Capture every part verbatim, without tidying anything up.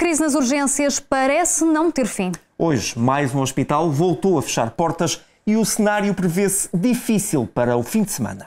crise nas urgências parece não ter fim. Hoje, mais um hospital voltou a fechar portas e o cenário prevê-se difícil para o fim de semana.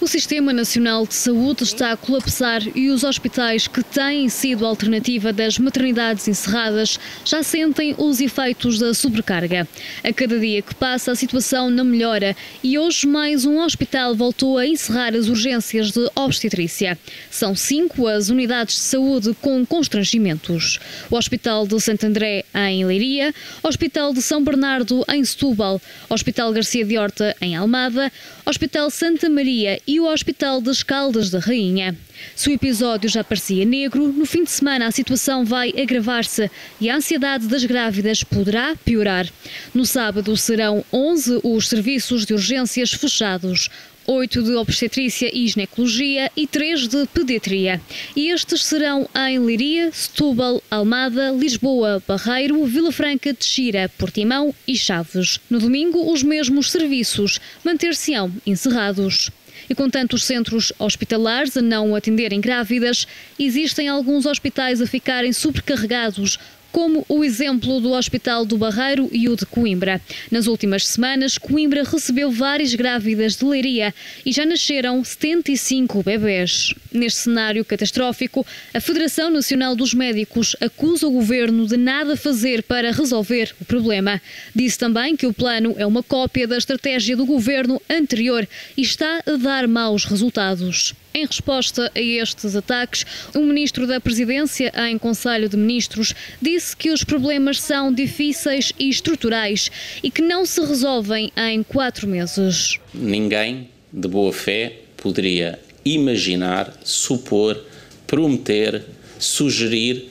O Sistema Nacional de Saúde está a colapsar e os hospitais que têm sido a alternativa das maternidades encerradas já sentem os efeitos da sobrecarga. A cada dia que passa, a situação não melhora e hoje mais um hospital voltou a encerrar as urgências de obstetrícia. São cinco as unidades de saúde com constrangimentos. O Hospital de Santo André, em Leiria, Hospital de São Bernardo, em Setúbal, Hospital Garcia de Orta, em Almada, Hospital Santa Maria e o Hospital das Caldas da Rainha. Se o episódio já parecia negro, no fim de semana a situação vai agravar-se e a ansiedade das grávidas poderá piorar. No sábado serão onze os serviços de urgências fechados, oito de obstetrícia e ginecologia e três de pediatria. E estes serão em Leiria, Setúbal, Almada, Lisboa, Barreiro, Vila Franca de Xira, Portimão e Chaves. No domingo, os mesmos serviços manter-se-ão encerrados. E com tantos centros hospitalares a não atenderem grávidas, existem alguns hospitais a ficarem sobrecarregados, como o exemplo do Hospital do Barreiro e o de Coimbra. Nas últimas semanas, Coimbra recebeu várias grávidas de Leiria e já nasceram setenta e cinco bebés. Neste cenário catastrófico, a Federação Nacional dos Médicos acusa o governo de nada fazer para resolver o problema. Disse também que o plano é uma cópia da estratégia do governo anterior e está a dar maus resultados. Em resposta a estes ataques, o ministro da Presidência, em Conselho de Ministros, disse que os problemas são difíceis e estruturais e que não se resolvem em quatro meses. Ninguém, de boa fé, poderia imaginar, supor, prometer, sugerir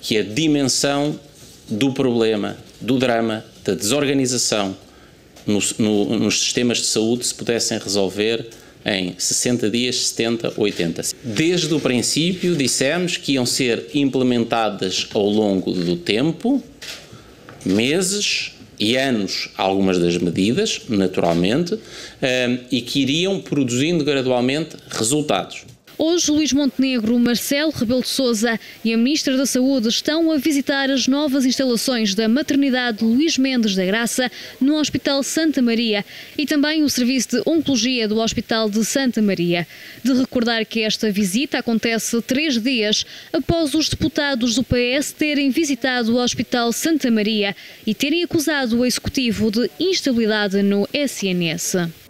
que a dimensão do problema, do drama, da desorganização nos, no, nos sistemas de saúde se pudessem resolver em sessenta dias, setenta, oitenta. Desde o princípio dissemos que iam ser implementadas ao longo do tempo, meses e anos, algumas das medidas, naturalmente, e que iriam produzindo gradualmente resultados. Hoje, Luís Montenegro, Marcelo Rebelo de Sousa e a Ministra da Saúde estão a visitar as novas instalações da maternidade Luís Mendes da Graça no Hospital Santa Maria e também o serviço de Oncologia do Hospital de Santa Maria. De recordar que esta visita acontece três dias após os deputados do P S terem visitado o Hospital Santa Maria e terem acusado o Executivo de instabilidade no S N S.